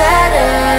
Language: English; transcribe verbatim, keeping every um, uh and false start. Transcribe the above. Saturn.